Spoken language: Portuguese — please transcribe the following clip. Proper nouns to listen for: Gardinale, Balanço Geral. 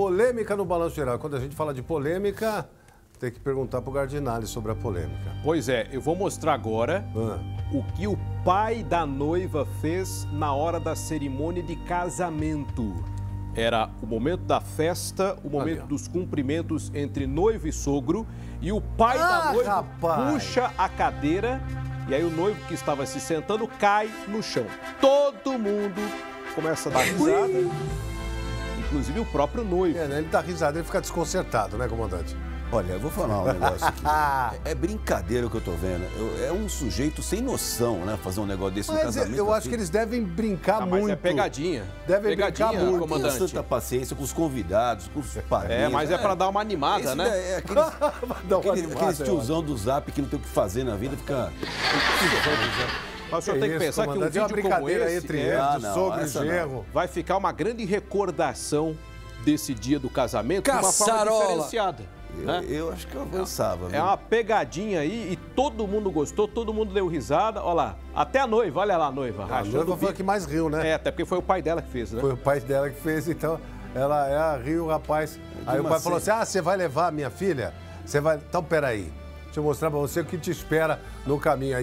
polêmica no Balanço Geral. Quando a gente fala de polêmica, tem que perguntar para o Gardinale sobre a polêmica. Pois é, eu vou mostrar agora o que o pai da noiva fez na hora da cerimônia de casamento. Era o momento da festa, o momento dos cumprimentos entre noivo e sogro. E o pai da noiva puxa a cadeira e aí o noivo que estava se sentando cai no chão. Todo mundo começa a dar risada, inclusive o próprio noivo. É, né? Ele dá risada, ele fica desconcertado, né, comandante? Olha, eu vou falar um negócio aqui. É brincadeira o que eu tô vendo. É um sujeito sem noção, né? Fazer um negócio desse no casamento. Eu acho que eles devem brincar muito. Mas é pegadinha. Devem brincar muito. Comandante. Com tanta paciência com os convidados, com os parentes. É, mas é pra dar uma animada, né? É aqueles tiozão do Zap que não tem o que fazer na vida, fica... Mas o senhor tem que pensar que um vídeo como esse... entre eles, sogro e genro. Vai ficar uma grande recordação desse dia do casamento de uma forma diferenciada. Eu acho que eu avançava. É uma pegadinha aí e todo mundo gostou, todo mundo deu risada. Olha lá, até a noiva, olha lá a noiva. A noiva foi a que mais riu, né? É, até porque foi o pai dela que fez, né? Foi o pai dela que fez, então ela riu, rapaz. Aí o pai falou assim, você vai levar a minha filha? Você vai... Então, peraí, deixa eu mostrar pra você o que te espera no caminho. Aí